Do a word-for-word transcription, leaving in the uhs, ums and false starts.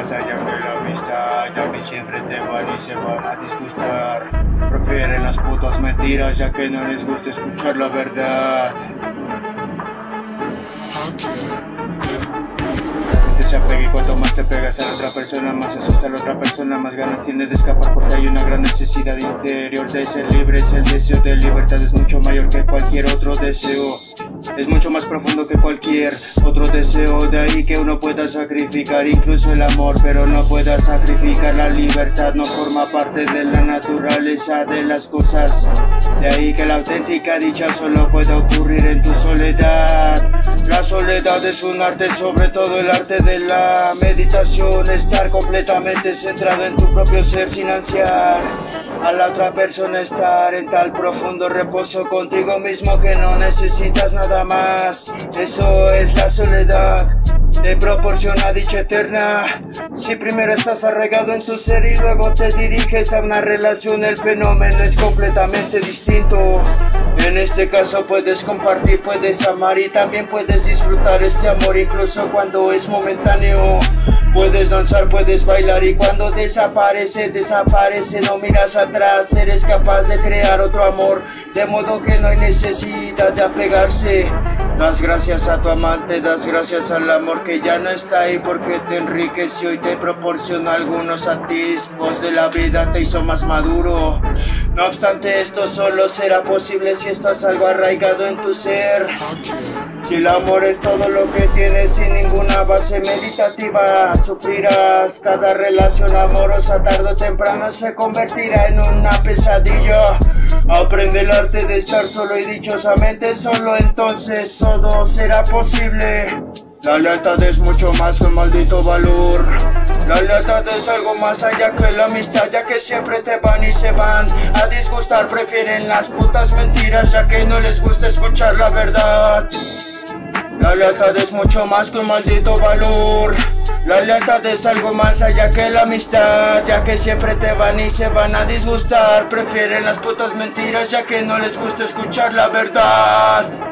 más allá de la amistad, ya que siempre te van y se van a disgustar. Prefieren las putas mentiras, ya que no les gusta escuchar la verdad. Se apega y cuanto más te pegas a la otra persona, más asusta a la otra persona, más ganas tiene de escapar, porque hay una gran necesidad interior de ser libres. El deseo de libertad es mucho mayor que cualquier otro deseo, es mucho más profundo que cualquier otro deseo. De ahí que uno pueda sacrificar incluso el amor, pero no pueda sacrificar la libertad. No forma parte de la naturaleza de las cosas. De ahí que la auténtica dicha solo puede ocurrir en tu soledad. La soledad es un arte, sobre todo el arte de la meditación, estar completamente centrado en tu propio ser sin ansiar a la otra persona, estar en tal profundo reposo contigo mismo que no necesitas nada más. Eso es la soledad, te proporciona dicha eterna. Si primero estás arraigado en tu ser y luego te diriges a una relación, el fenómeno es completamente distinto. En este caso puedes compartir, puedes amar y también puedes disfrutar este amor incluso cuando es momentáneo. Puedes danzar, puedes bailar y cuando desaparece, desaparece, no miras atrás. Eres capaz de crear otro amor, de modo que no hay necesidad de apegarse. Das gracias a tu amante, das gracias al amor que ya no está ahí, porque te enriqueció y te proporcionó algunos atisbos de la vida, te hizo más maduro. No obstante, esto solo será posible si estás algo arraigado en tu ser. Si el amor es todo lo que tienes sin ninguna base meditativa, sufrirás. Cada relación amorosa tarde o temprano se convertirá en una pesadilla. Aprende el arte de estar solo y dichosamente solo, entonces todo será posible. La lealtad es mucho más que un maldito valor. La lealtad es algo más allá que la amistad, ya que siempre te van y se van a disgustar. Prefieren las putas mentiras, ya que no les gusta escuchar la verdad. La lealtad es mucho más que un maldito valor. La lealtad es algo más allá que la amistad, ya que siempre te van y se van a disgustar. Prefieren las putas mentiras, ya que no les gusta escuchar la verdad.